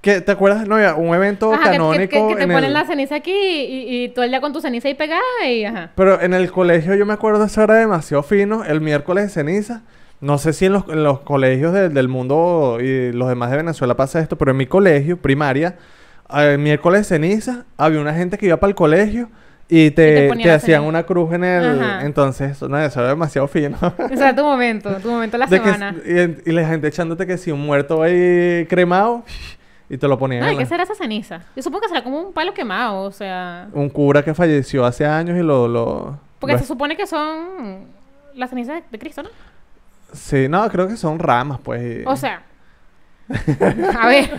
¿Qué, ¿Te acuerdas? No, ya, un evento ajá, canónico... Que, que, que te en ponen el... la ceniza aquí y, y tú el día con tu ceniza ahí pegada y... Ajá. Pero en el colegio yo me acuerdo eso era demasiado fino. El miércoles de ceniza. No sé si en los, en los colegios de, del mundo y los demás de Venezuela pasa esto, pero en mi colegio, primaria, el miércoles de ceniza, había una gente que iba para el colegio y te, y te, te hacían ceniza. Una cruz en el... Ajá. Entonces, no, eso era demasiado fino. O sea, tu momento, tu momento de la de semana. Que, y, y la gente echándote que si un muerto ahí cremado... Y te lo ponían. Ay, no, ¿qué será esa ceniza? Yo supongo que será como un palo quemado, o sea... Un cura que falleció hace años y lo... lo porque lo... se supone que son las cenizas de Cristo, ¿no? Sí, no, creo que son ramas, pues. Y... O sea... A ver...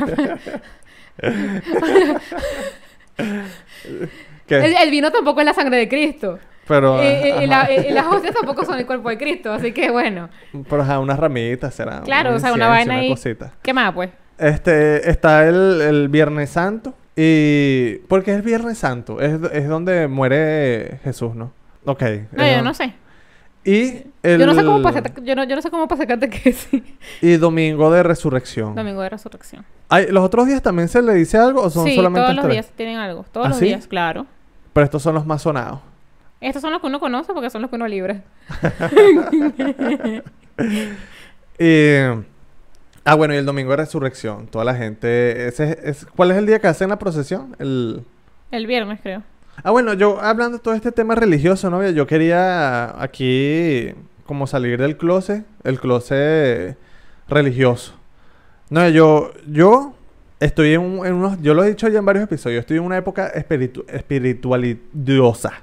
el, el vino tampoco es la sangre de Cristo. Pero... Y, y, la, y las hostias tampoco son el cuerpo de Cristo, así que bueno. Pero ajá, unas ramitas será. Claro, un o sea, una vaina ahí... Cosita. ¿Qué más, pues? Este, está el, el Viernes Santo y... Porque es el Viernes Santo. Es, es donde muere Jesús, ¿no? Ok. No, yo donde... no sé. Y sí. el... Yo no sé cómo pasa... Yo no, yo no sé cómo pasa que sí. Y Domingo de Resurrección. Domingo de Resurrección. Ay, ¿los otros días también se le dice algo o son sí, solamente todos los tres? Días tienen algo. Todos ¿Ah, los sí? días, claro. Pero estos son los más sonados. Estos son los que uno conoce porque son los que uno libra. Y... Ah, bueno, y el Domingo de Resurrección. Toda la gente... Ese, ese, ¿Cuál es el día que hacen la procesión? El... el viernes, creo. Ah, bueno, yo hablando de todo este tema religioso, ¿no? Yo quería aquí como salir del closet. El closet religioso. No, yo... Yo estoy en, un, en unos... Yo lo he dicho ya en varios episodios. Estoy en una época espiritu, espiritualidiosa.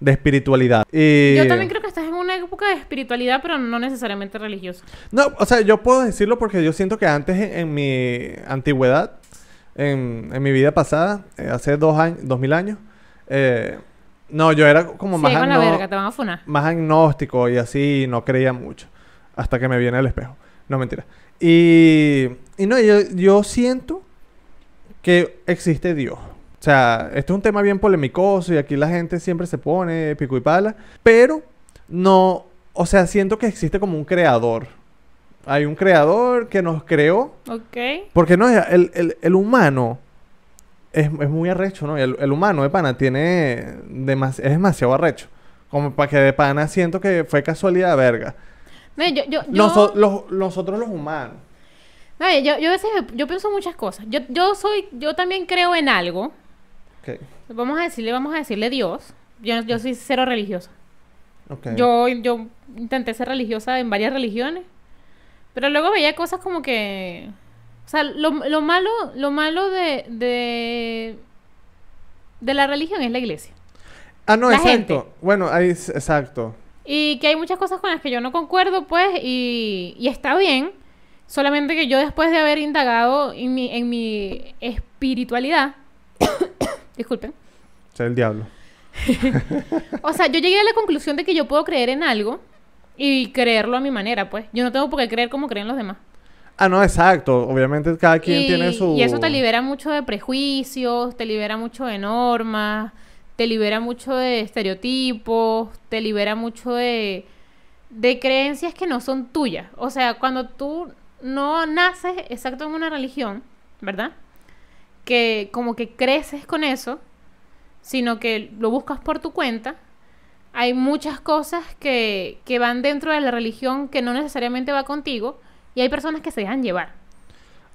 De espiritualidad. Y... Yo también creo que estás en una época de espiritualidad, pero no necesariamente religiosa. No, o sea, yo puedo decirlo porque yo siento que antes, en, en mi antigüedad, en, en mi vida pasada, eh, hace dos años, dos mil años, eh, no, yo era como sí, más, agno- la verga, te van a funar. Más agnóstico y así, no creía mucho. Hasta que me viene el espejo. No, mentira. Y, y no, yo, yo siento que existe Dios. O sea, esto es un tema bien polemicoso y aquí la gente siempre se pone pico y pala. Pero no... O sea, siento que existe como un creador. Hay un creador que nos creó. Ok. Porque no, el, el, el humano es, es muy arrecho, ¿no? El, el humano de pana tiene... Demas, es demasiado arrecho. Como para que de pana siento que fue casualidad verga. No, yo... yo, yo... Noso, los, nosotros los humanos. No, yo, yo a veces... Yo pienso muchas cosas. Yo, yo soy... Yo también creo en algo... Okay. Vamos a decirle, vamos a decirle Dios. Yo, yo soy cero religiosa. Okay. Yo, yo intenté ser religiosa en varias religiones, pero luego veía cosas como que, o sea, lo, lo malo, lo malo de, de de la religión es la iglesia. Ah, no, la exacto. Gente. Bueno, ahí es, exacto. Y que hay muchas cosas con las que yo no concuerdo, pues, y, y está bien. Solamente que yo después de haber indagado en mi, en mi espiritualidad. Disculpen. Sea el diablo. O sea, yo llegué a la conclusión de que yo puedo creer en algo y creerlo a mi manera, pues. Yo no tengo por qué creer como creen los demás. Ah, no, exacto. Obviamente cada quien y, tiene su... Y eso te libera mucho de prejuicios, te libera mucho de normas, te libera mucho de estereotipos, te libera mucho de, de creencias que no son tuyas. O sea, cuando tú no naces exacto en una religión, ¿verdad?, que como que creces con eso, sino que lo buscas por tu cuenta, hay muchas cosas que, que van dentro de la religión que no necesariamente va contigo, y hay personas que se dejan llevar.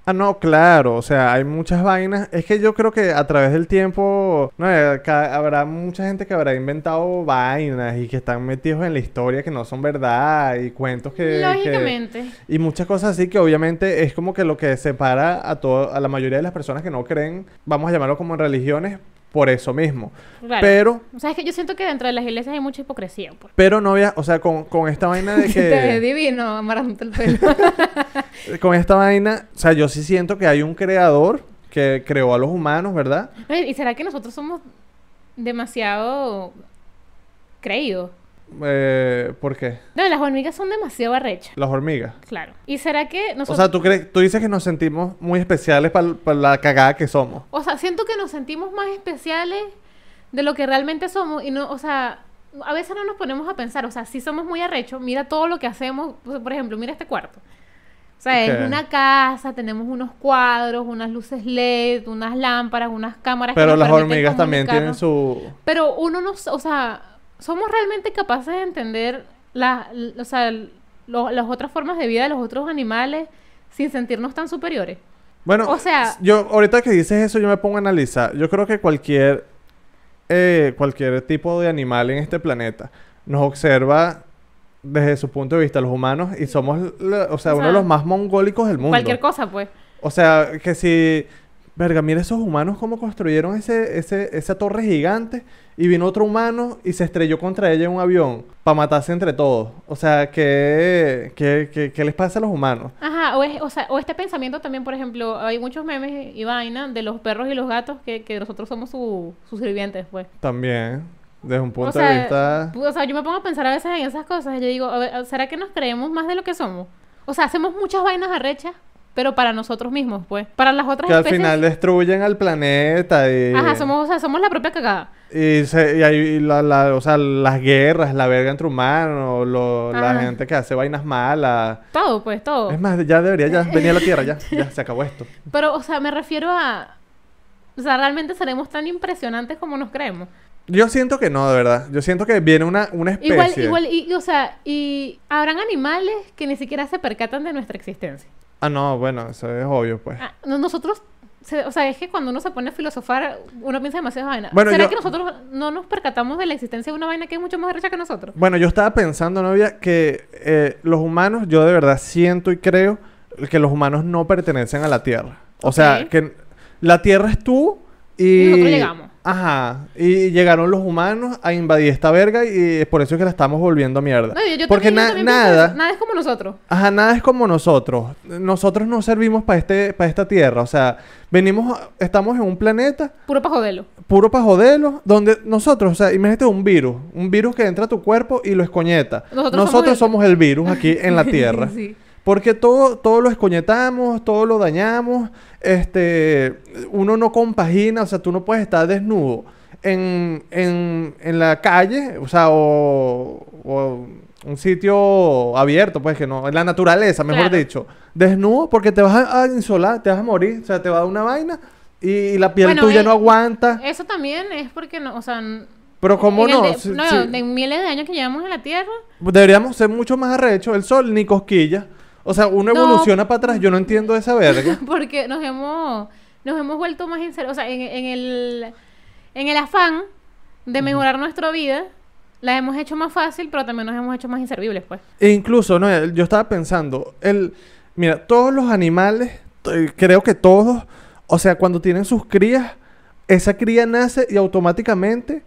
Ah, no, claro, o sea, hay muchas vainas. Es que yo creo que a través del tiempo, no, habrá mucha gente que habrá inventado vainas y que están metidos en la historia que no son verdad y cuentos que... Lógicamente. Que, y muchas cosas así que obviamente es como que lo que separa a, todo, a la mayoría de las personas que no creen, vamos a llamarlo como en religiones, por eso mismo. Claro. Pero... O sea, es que yo siento que dentro de las iglesias hay mucha hipocresía. Por... Pero no había... O sea, con, con esta vaina de que... Te ves divino amarrándote el pelo. Con esta vaina... O sea, yo sí siento que hay un creador que creó a los humanos, ¿verdad? ¿Y será que nosotros somos demasiado creídos? Eh, ¿Por qué? No, las hormigas son demasiado arrechas. ¿Las hormigas? Claro. ¿Y será que nosotros...? O sea, ¿tú, cre- tú dices que nos sentimos muy especiales para pa la cagada que somos? O sea, siento que nos sentimos más especiales de lo que realmente somos y no, o sea, a veces no nos ponemos a pensar. O sea, sí somos muy arrechos, mira todo lo que hacemos. Por ejemplo, mira este cuarto. O sea, okay. Es una casa, tenemos unos cuadros, unas luces L E D, unas lámparas, unas cámaras... Pero que las hormigas también tienen su... Pero uno no... O sea... ¿Somos realmente capaces de entender la, o sea, lo, las otras formas de vida de los otros animales sin sentirnos tan superiores. Bueno, o sea, yo ahorita que dices eso yo me pongo a analizar. Yo creo que cualquier eh, cualquier tipo de animal en este planeta nos observa desde su punto de vista los humanos y somos, la, o sea, o uno sea, de los más mongólicos del mundo. Cualquier cosa, pues. O sea, que si... Verga, mira esos humanos cómo construyeron ese, ese, esa torre gigante y vino otro humano y se estrelló contra ella en un avión para matarse entre todos. O sea, ¿qué, qué, qué, qué les pasa a los humanos? Ajá, o, es, o, sea, o este pensamiento también, por ejemplo, hay muchos memes y vaina de los perros y los gatos que, que nosotros somos sus su sirvientes, pues. También, desde un punto o sea, de vista... O sea, yo me pongo a pensar a veces en esas cosas y yo digo, ¿será que nos creemos más de lo que somos? O sea, hacemos muchas vainas arrechas. Pero para nosotros mismos, pues. Para las otras especies... Que al final destruyen al planeta y... Ajá, somos, o sea, somos la propia cagada. Y, se, y hay la, la, o sea, las guerras, la verga entre humanos, lo, la gente que hace vainas malas. Todo, pues, todo. Es más, ya debería ya venir a la Tierra, ya. Ya se acabó esto. Pero, o sea, me refiero a... O sea, ¿realmente seremos tan impresionantes como nos creemos? Yo siento que no, de verdad. Yo siento que viene una, una especie. Igual, igual, y, o sea, y habrán animales que ni siquiera se percatan de nuestra existencia. Ah, no, bueno, eso es obvio, pues. Ah, nosotros, se, o sea, es que cuando uno se pone a filosofar, uno piensa demasiadas vainas. Bueno, ¿será yo... que nosotros no nos percatamos de la existencia de una vaina que es mucho más rica que nosotros? Bueno, yo estaba pensando, novia, que eh, los humanos, yo de verdad siento y creo que los humanos no pertenecen a la Tierra. O okay. sea, que la Tierra es tú y... Y nosotros llegamos. Ajá, y llegaron los humanos a invadir esta verga y por eso es que la estamos volviendo mierda. No, yo, yo porque también, na yo nada, nada es como nosotros. Ajá, nada es como nosotros. Nosotros no servimos para este, para esta tierra, o sea, venimos, estamos en un planeta puro pa' jodelo. Puro pa' jodelo, donde nosotros, o sea, imagínate un virus, un virus que entra a tu cuerpo y lo escoñeta. Nosotros, nosotros somos, el... somos el virus aquí en la tierra. Sí. Porque todo, todo lo escoñetamos, todo lo dañamos, este, uno no compagina, o sea, tú no puedes estar desnudo en, en, en la calle, o sea, o, o un sitio abierto, pues que no, en la naturaleza, mejor claro. dicho, desnudo porque te vas a, a insolar, te vas a morir, o sea, te va a dar una vaina y, y la piel bueno, tuya es, no aguanta. Eso también es porque, no, o sea... Pero cómo no... De, si, no, si, de miles de años que llevamos en la Tierra... Deberíamos ser mucho más arrechos, el sol ni cosquillas. O sea, uno no, evoluciona para atrás. Yo no entiendo esa verga. Porque nos hemos... Nos hemos vuelto más sinceros. O sea, en, en el... En el afán de mejorar uh-huh. nuestra vida... La hemos hecho más fácil, pero también nos hemos hecho más inservibles, pues. E incluso, no, yo estaba pensando... El... Mira, todos los animales... Creo que todos... O sea, cuando tienen sus crías... Esa cría nace y automáticamente...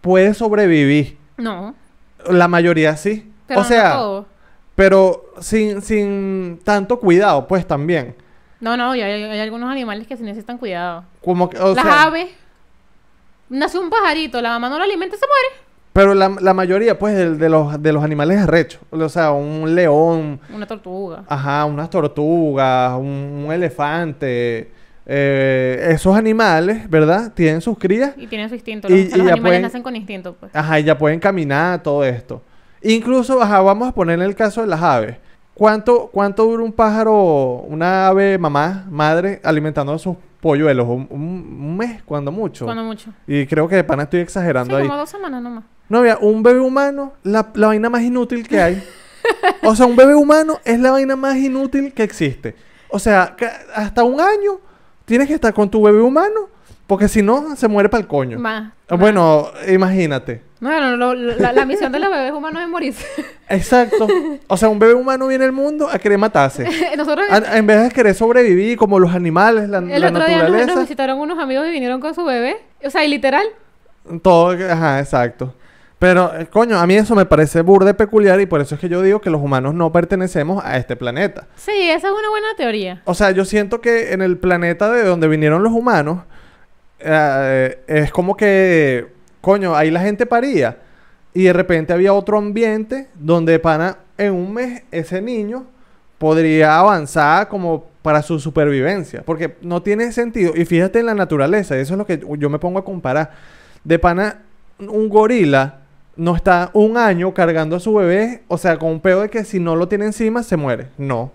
Puede sobrevivir. No. La mayoría sí. Pero o no sea... Todo. Pero sin, sin tanto cuidado, pues, también. No, no, hay, hay algunos animales que sí necesitan cuidado. Como que, o Las sea, aves. Nace un pajarito, la mamá no lo alimenta y se muere. Pero la, la mayoría, pues, de, de, los, de los animales arrechos. O sea, un león. Una tortuga. Ajá, unas tortugas, un, un elefante... Eh, esos animales, ¿verdad? Tienen sus crías. Y tienen su instinto. Los, y, o sea, los animales pueden, nacen con instinto, pues. Ajá, y ya pueden caminar, todo esto. Incluso, ajá, vamos a poner el caso de las aves. ¿Cuánto, cuánto dura un pájaro, una ave mamá, madre, alimentando a sus polluelos? Un, un mes, cuando mucho. Cuando mucho. Y creo que de pana estoy exagerando sí, ahí. Como dos semanas nomás. No, mira, un bebé humano, la, la vaina más inútil que hay. O sea, un bebé humano es la vaina más inútil que existe. O sea, hasta un año tienes que estar con tu bebé humano. Porque si no, se muere pa'l coño. Más. Bueno, más. Imagínate. Bueno, lo, lo, la, la misión de los bebés humanos es morirse. Exacto. O sea, un bebé humano viene al mundo a querer matarse. Nosotros... A, en vez de querer sobrevivir como los animales, la, el la otro naturaleza. Día nos, nos visitaron unos amigos y vinieron con su bebé. O sea, y literal. Todo, ajá, exacto. Pero, coño, a mí eso me parece burda y peculiar y por eso es que yo digo que los humanos no pertenecemos a este planeta. Sí, esa es una buena teoría. O sea, yo siento que en el planeta de donde vinieron los humanos... Eh, es como que... Coño, ahí la gente paría. Y de repente había otro ambiente donde pana, en un mes, ese niño podría avanzar como para su supervivencia. Porque no tiene sentido. Y fíjate en la naturaleza. Eso es lo que yo me pongo a comparar. De pana, un gorila no está un año cargando a su bebé. O sea, con un pedo de que si no lo tiene encima, se muere. No.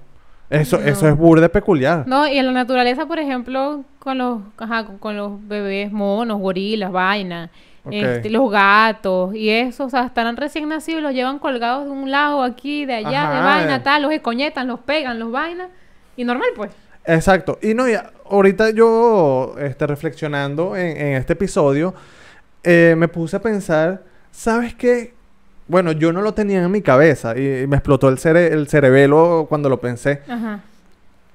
Eso, no. eso es burda peculiar. No, y en la naturaleza, por ejemplo, con los, ajá, con los bebés monos, gorilas, vainas... Okay. Este, los gatos y eso, o sea, estarán recién nacidos y los llevan colgados de un lado aquí, de allá, ajá, de vaina, eh. tal, los escoñetan, los pegan, los vainas, y normal, pues. Exacto. Y no, ya, ahorita yo, este, reflexionando en, en este episodio, eh, me puse a pensar, ¿sabes qué? Bueno, yo no lo tenía en mi cabeza y, y me explotó el, cere el cerebelo cuando lo pensé. Ajá.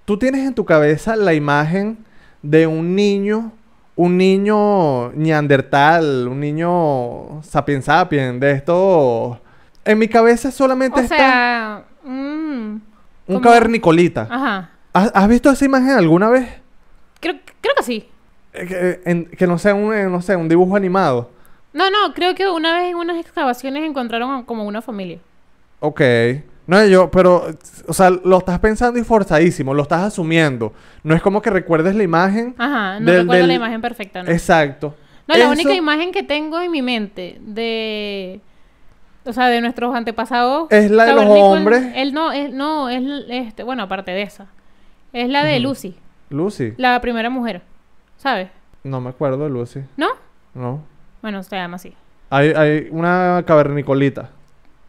Tú tienes en tu cabeza la imagen de un niño... Un niño neandertal, un niño sapiens sapiens, de esto... En mi cabeza solamente o está... Sea, mmm, un cavernicolita. Ajá. ¿Has, ¿Has visto esa imagen alguna vez? Creo, creo que sí. Eh, que, en, que no sea un, eh, no sé, un dibujo animado. No, no, creo que una vez en unas excavaciones encontraron como una familia. Ok. No, yo, pero... O sea, lo estás pensando y forzadísimo. Lo estás asumiendo. No es como que recuerdes la imagen. Ajá, no del, recuerdo del... la imagen perfecta, ¿no? Exacto. No, Eso... la única imagen que tengo en mi mente de... O sea, de nuestros antepasados... Es la de los hombres. Él no, él, no, es... Este, bueno, aparte de esa. Es la de uh-huh. Lucy. ¿Lucy? La primera mujer. ¿Sabes? No me acuerdo de Lucy. ¿No? No. Bueno, se llama así. Hay, hay una cavernicolita.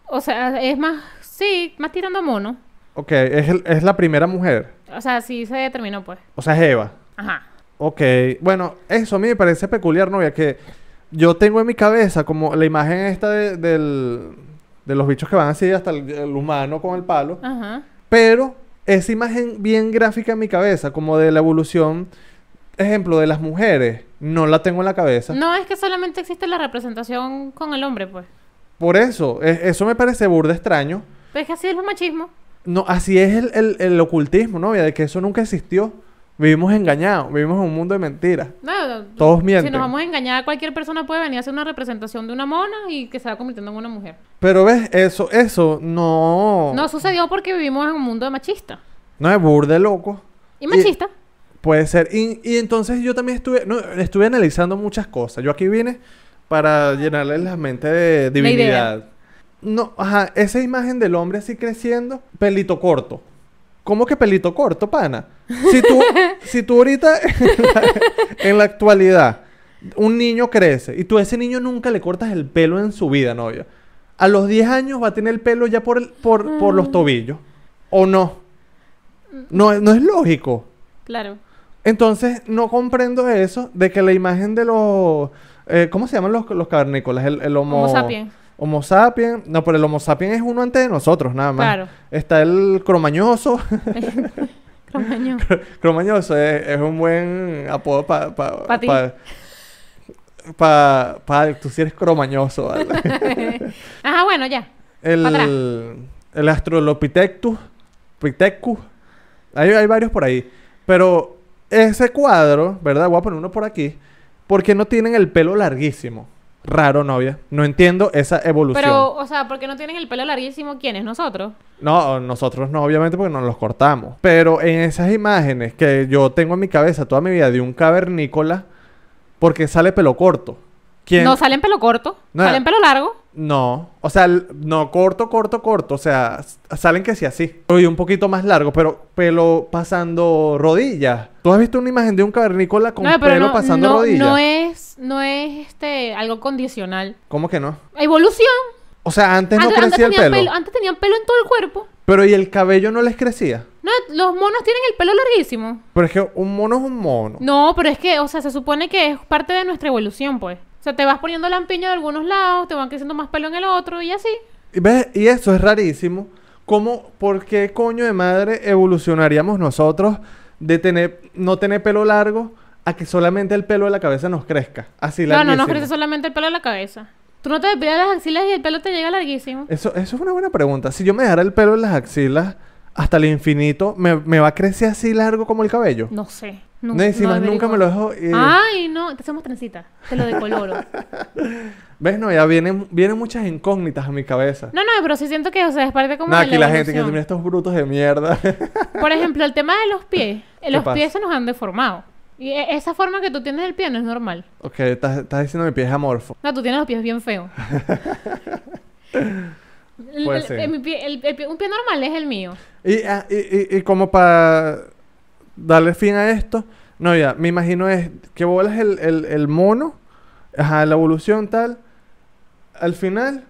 O sea, es más... Sí, más tirando a mono. Ok, es, el, es la primera mujer. O sea, sí se determinó, pues. O sea, es Eva. Ajá. Ok, bueno, eso a mí me parece peculiar, novia, que yo tengo en mi cabeza como la imagen esta de, del, de los bichos que van así hasta el, el humano con el palo. Ajá. Pero esa imagen bien gráfica en mi cabeza, como de la evolución, ejemplo, de las mujeres, no la tengo en la cabeza. No, es que solamente existe la representación con el hombre, pues. Por eso, es, eso me parece burda extraño. Pero es que así es el machismo. No, así es el, el, el ocultismo, novia, de que eso nunca existió. Vivimos engañados, vivimos en un mundo de mentiras. No, no, todos mienten. Si nos vamos a engañar, cualquier persona puede venir a hacer una representación de una mona y que se va convirtiendo en una mujer. Pero ves, eso, eso, no... No sucedió porque vivimos en un mundo de machista. No, es burde loco. Y machista. Y, puede ser. Y, y entonces yo también estuve... No, estuve analizando muchas cosas. Yo aquí vine para llenarle la mente de divinidad. No, ajá, esa imagen del hombre así creciendo, pelito corto. ¿Cómo que pelito corto, pana? Si tú, si tú ahorita, en la, en la actualidad, un niño crece y tú a ese niño nunca le cortas el pelo en su vida, novia. A los diez años va a tener el pelo ya por, el, por, ah. por los tobillos. ¿O no? No, no es lógico. Claro. Entonces, no comprendo eso de que la imagen de los... Eh, ¿Cómo se llaman los, los cavernícolas? El, el homo... Homo sapiens. Homo sapiens, no, pero el Homo sapiens es uno antes de nosotros, nada más. Claro. Está el cromañoso. Cromañoso. Cromañoso es, es un buen apodo para... Pa, pa ti. Pa, pa, pa, tú sí eres cromañoso, ¿vale? Ajá, bueno, ya. El, el Australopithecus. Pithecus. Hay, hay varios por ahí. Pero ese cuadro, ¿verdad? Voy a poner uno por aquí. Porque no tienen el pelo larguísimo. Raro, novia. No entiendo esa evolución. Pero, o sea, ¿por qué no tienen el pelo larguísimo? ¿Quiénes? ¿Nosotros? No, nosotros no, obviamente, porque nos los cortamos. Pero en esas imágenes que yo tengo en mi cabeza toda mi vida de un cavernícola, ¿por qué sale pelo corto? ¿Quién? No, sale en pelo corto. No, ¿sale en pelo largo? No. O sea, no corto, corto, corto. O sea, salen que sí así. Y un poquito más largo, pero pelo pasando rodillas. ¿Tú has visto una imagen de un cavernícola con no, pelo no, pasando no, rodillas? No, es, no es este, algo condicional. ¿Cómo que no? Evolución. O sea, antes, antes no crecía antes el pelo. pelo. Antes tenían pelo en todo el cuerpo. Pero ¿y el cabello no les crecía? No, los monos tienen el pelo larguísimo. Pero es que un mono es un mono. No, pero es que, o sea, se supone que es parte de nuestra evolución, pues. O sea, te vas poniendo lampiño de algunos lados, te van creciendo más pelo en el otro y así. ¿Y ves? Y eso es rarísimo. ¿Cómo, por qué coño de madre evolucionaríamos nosotros de tener, no tener pelo largo a que solamente el pelo de la cabeza nos crezca? Así no, larguísimo. No, no nos crece solamente el pelo de la cabeza. Tú no te depilas las axilas y el pelo te llega larguísimo. Eso, eso es una buena pregunta. Si yo me dejara el pelo en las axilas hasta el infinito, ¿me, me va a crecer así largo como el cabello? No sé. No, no, y si no más nunca me lo dejo... Eh... Ay, no. Te hacemos trencita. Te lo decoloro. ¿Ves? No, ya vienen, vienen muchas incógnitas a mi cabeza. No, no, pero sí siento que, o sea, es parte como no, de aquí la, la gente que mira estos brutos de mierda. Por ejemplo, el tema de los pies. Los pasa? pies se nos han deformado. Y esa forma que tú tienes del pie no es normal. Ok, estás, estás diciendo mi pie es amorfo. No, tú tienes los pies bien feos. Pues el, el, el, el, el, el, un pie normal es el mío. Y, ah, y, y, y como para... darle fin a esto, no, ya, me imagino es que bolas el, el, el mono, Ajá, la evolución tal. Al final...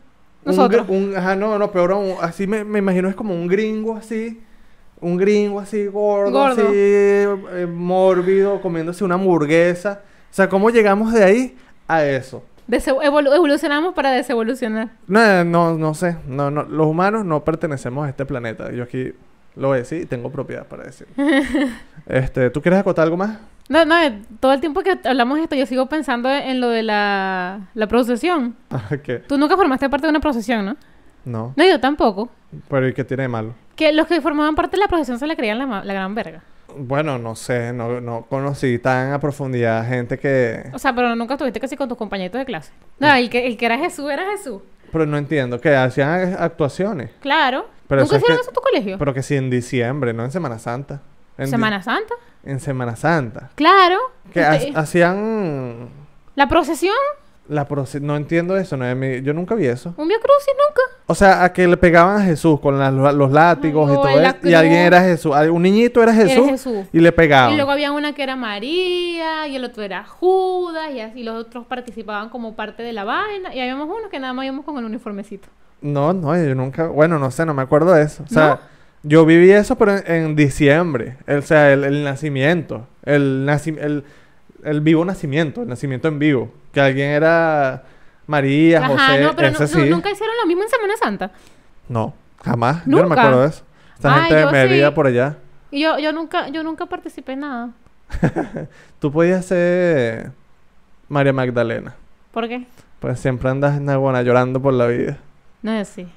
Nosotros. Un, un, ajá, no, no, peor aún. Así me, me imagino es como un gringo así. Un gringo así, gordo, gordo. así, eh, mórbido, comiéndose una hamburguesa. O sea, ¿cómo llegamos de ahí a eso? Desevol- evol- evolucionamos para desevolucionar. No, no, no sé. No, no. Los humanos no pertenecemos a este planeta. Yo aquí lo voy a decir y tengo propiedad para decir. este, ¿Tú quieres acotar algo más? No, no. Todo el tiempo que hablamos de esto, yo sigo pensando en lo de la, la procesión. ¿Qué? Tú nunca formaste parte de una procesión, ¿no? No. No, yo tampoco. Pero ¿y qué tiene de malo? Que los que formaban parte de la procesión se la creían la, la gran verga. Bueno, no sé, no, no conocí tan a profundidad gente que... O sea, pero nunca estuviste casi con tus compañeritos de clase. No, el que, el que era Jesús, era Jesús. Pero no entiendo, que hacían actuaciones. Claro. Pero ¿nunca hicieron eso en tu colegio? Pero que sí en diciembre, no en Semana Santa. En ¿Semana di... Santa? En Semana Santa. Claro. Que usted... ha hacían... ¿La procesión? La proces... No entiendo eso, no es mi... yo nunca vi eso. ¿Un Vía Crucis nunca? O sea, a que le pegaban a Jesús con la, los látigos, no, y todo eso. Cruz. Y alguien era Jesús. Un niñito era Jesús, era Jesús y le pegaban. Y luego había una que era María y el otro era Judas y así los otros participaban como parte de la vaina. Y habíamos unos que nada más íbamos con el uniformecito. No, no, yo nunca... Bueno, no sé, no me acuerdo de eso. O sea, ¿no? Yo viví eso pero en, en diciembre. El, o sea, el, el nacimiento. El nacimiento... El... El vivo nacimiento, el nacimiento en vivo. Que alguien era María, ajá, José, no, pero no, no, sí. Nunca hicieron lo mismo en Semana Santa. No, jamás. ¿Nunca? Yo no me acuerdo de eso. Esta ay, gente de Mérida sí. Por allá. Y yo, yo nunca, yo nunca participé en nada. Tú podías ser María Magdalena. ¿Por qué? Pues siempre andas en Nagona llorando por la vida. No es así.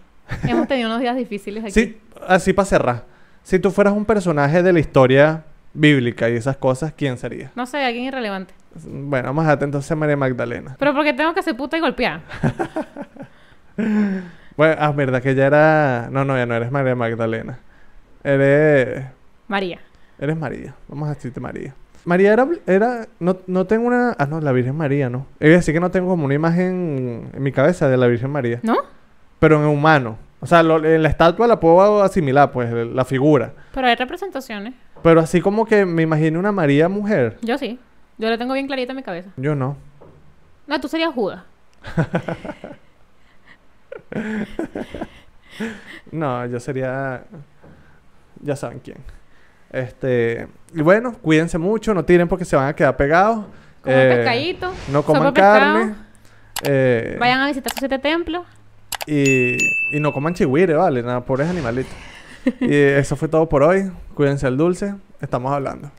Hemos tenido unos días difíciles aquí. Sí, así para cerrar. Si tú fueras un personaje de la historia bíblica y esas cosas, ¿quién sería? No sé, alguien irrelevante. Bueno, vamos a entonces a María Magdalena. Pero porque tengo que ser puta y golpear. Bueno, ah, verdad que ya era... No, no, ya no eres María Magdalena. Eres... María. Eres María. Vamos a decirte María. María era... era... No, no tengo una... Ah, no, la Virgen María, ¿no? Es decir que no tengo como una imagen en mi cabeza de la Virgen María. ¿No? Pero en humano. O sea, lo, en la estatua la puedo asimilar, pues, la figura. Pero hay representaciones. Pero así como que me imagino una María mujer. Yo sí. Yo la tengo bien clarita en mi cabeza. Yo no. No, tú serías Judas. No, yo sería... Ya saben quién. Este... Y bueno, cuídense mucho. No tiren porque se van a quedar pegados. Coman eh, pescadito. No coman carne. Eh, Vayan a visitar sus siete templos. Y... Y no coman chigüire, ¿vale? Nada, pobres animalitos. Y eso fue todo por hoy. Cuídense el dulce. Estamos hablando.